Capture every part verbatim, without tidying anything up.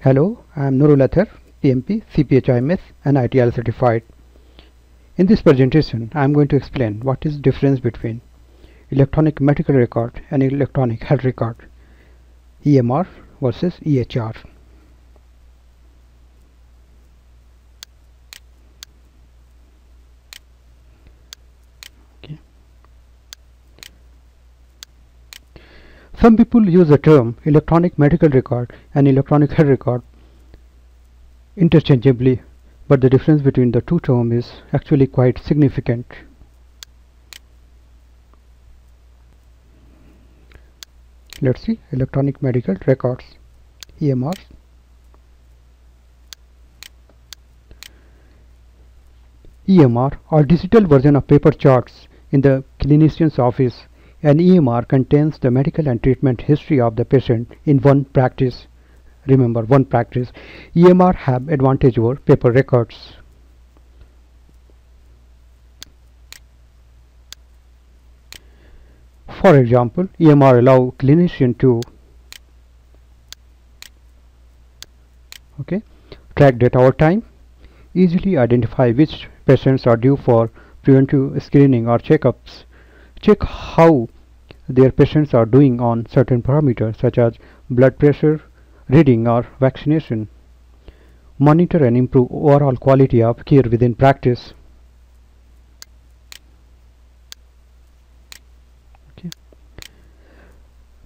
Hello, I am Nurul Athar, P M P, C P H I M S and I T I L certified. In this presentation, I am going to explain what is the difference between electronic medical record and electronic health record, E M R versus E H R. Okay. Some people use the term electronic medical record and electronic health record interchangeably, but the difference between the two terms is actually quite significant. Let's see electronic medical records, E M R. E M R or digital version of paper charts in the clinician's office. An E M R contains the medical and treatment history of the patient in one practice. Remember, one practice. E M R have advantage over paper records. For example, E M R allow clinician to okay, track data over time, easily identify which patients are due for preventive screening or checkups, check how their patients are doing on certain parameters such as blood pressure reading or vaccination, monitor and improve overall quality of care within practice. Okay.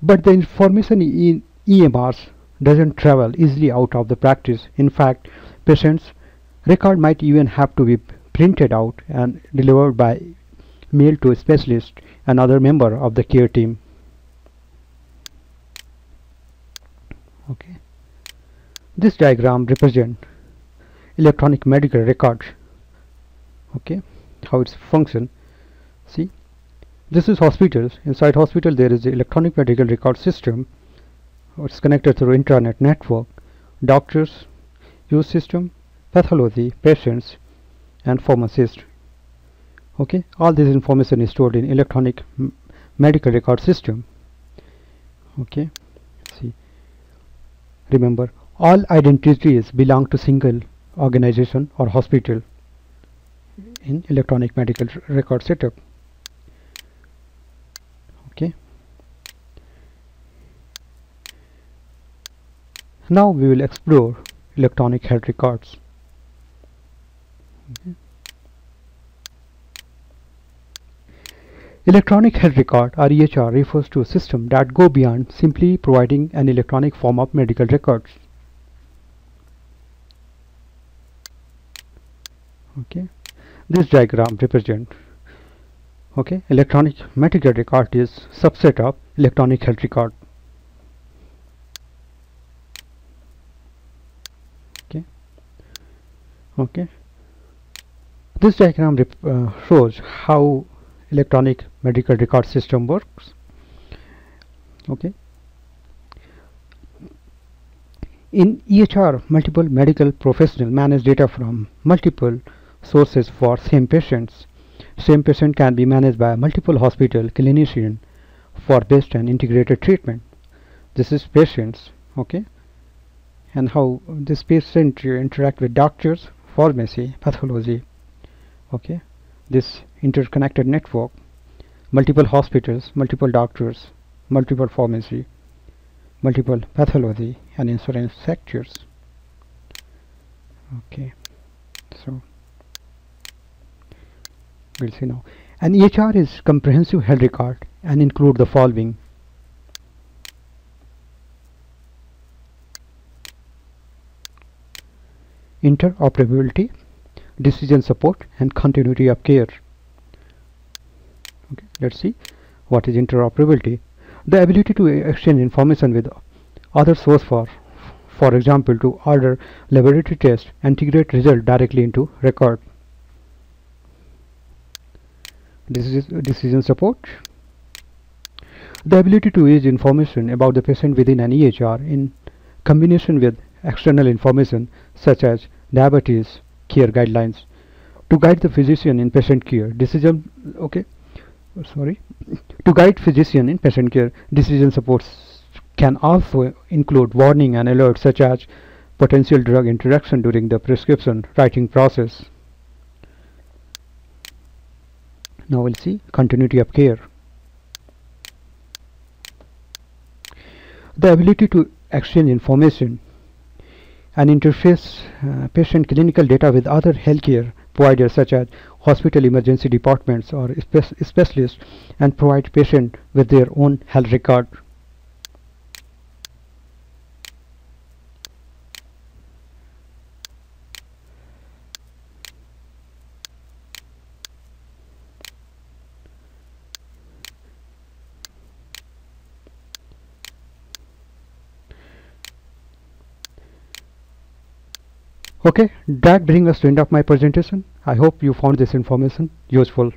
But the information in E M Rs doesn't travel easily out of the practice. In fact, patients' record might even have to be printed out and delivered by mail to a specialist and other member of the care team. Okay. This diagram represents electronic medical record. Okay, how it's function. See, this is hospitals. Inside hospital there is the electronic medical record system. It's connected through intranet network. Doctors use system, pathology, patients and pharmacist. Okay, all this information is stored in electronic medical record system. Okay. Remember, all identities belong to single organization or hospital in electronic medical record setup. Okay. Now we will explore electronic health records. Okay. Electronic health record or E H R refers to a system that go beyond simply providing an electronic form of medical records. Okay, this diagram represents okay electronic medical record is subset of electronic health record. Okay. Okay. This diagram rep uh, shows how electronic medical record system works. Okay. In E H R, multiple medical professionals manage data from multiple sources for same patients. Same patient can be managed by multiple hospital clinician for best and integrated treatment. This is patients, okay, and how this patient interact with doctors, pharmacy, pathology, okay. This interconnected network, multiple hospitals, multiple doctors, multiple pharmacy, multiple pathology and insurance sectors. Okay, so we'll see now. An E H R is comprehensive health record and include the following. Interoperability, decision support and continuity of care. Okay, let's see what is interoperability. The ability to exchange information with other source for for example to order laboratory tests and integrate result directly into record. This is decision support. The ability to use information about the patient within an E H R in combination with external information such as diabetes care guidelines to guide the physician in patient care decision. Okay, sorry, to guide physician in patient care. Decision supports can also include warning and alerts such as potential drug interaction during the prescription writing process. Now we'll see continuity of care. The ability to exchange information and interface uh, patient clinical data with other healthcare providers such as hospital emergency departments or spe specialists, and provide patient with their own health record. Okay, that brings us to the end of my presentation. I hope you found this information useful.